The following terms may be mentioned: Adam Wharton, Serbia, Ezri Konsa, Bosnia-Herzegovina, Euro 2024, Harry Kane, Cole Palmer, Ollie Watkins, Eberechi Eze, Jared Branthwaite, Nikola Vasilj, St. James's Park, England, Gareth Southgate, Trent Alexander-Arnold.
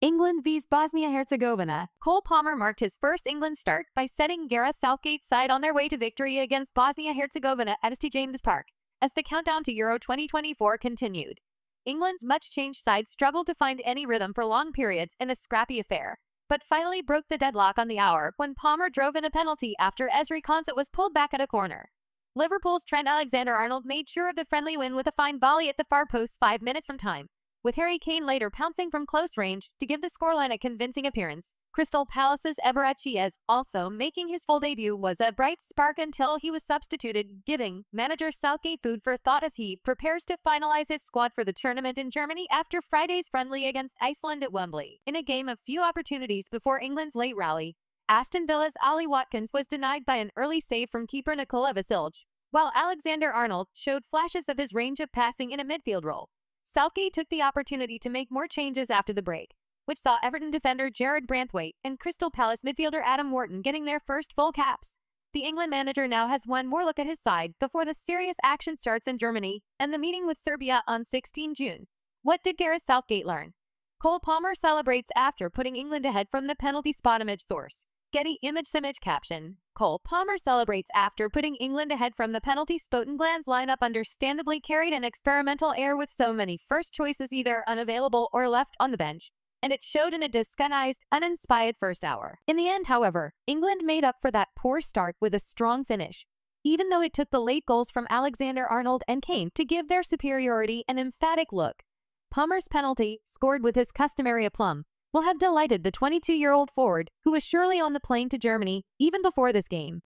England vs Bosnia-Herzegovina. Cole Palmer marked his first England start by setting Gareth Southgate's side on their way to victory against Bosnia-Herzegovina at St. James's Park. As the countdown to Euro 2024 continued, England's much-changed side struggled to find any rhythm for long periods in a scrappy affair, but finally broke the deadlock on the hour when Palmer drove in a penalty after Ezri Konsa was pulled back at a corner. Liverpool's Trent Alexander-Arnold made sure of the friendly win with a fine volley at the far post 5 minutes from time, with Harry Kane later pouncing from close range to give the scoreline a convincing appearance. Crystal Palace's Eberechi Eze, also making his full debut, was a bright spark until he was substituted, giving manager Southgate food for thought as he prepares to finalize his squad for the tournament in Germany after Friday's friendly against Iceland at Wembley. In a game of few opportunities before England's late rally, Aston Villa's Ollie Watkins was denied by an early save from keeper Nikola Vasilj, while Alexander-Arnold showed flashes of his range of passing in a midfield role. Southgate took the opportunity to make more changes after the break, which saw Everton defender Jared Branthwaite and Crystal Palace midfielder Adam Wharton getting their first full caps. The England manager now has one more look at his side before the serious action starts in Germany and the meeting with Serbia on 16 June. What did Gareth Southgate learn? Cole Palmer celebrates after putting England ahead from the penalty spot. Image source: Getty. Image caption: Cole Palmer celebrates after putting England ahead from the penalty spot. England's lineup understandably carried an experimental air with so many first choices either unavailable or left on the bench, and it showed in a disorganized, uninspired first hour. In the end, however, England made up for that poor start with a strong finish, even though it took the late goals from Alexander-Arnold and Kane to give their superiority an emphatic look. Palmer's penalty, scored with his customary aplomb, will have delighted the 22-year-old forward, who was surely on the plane to Germany even before this game.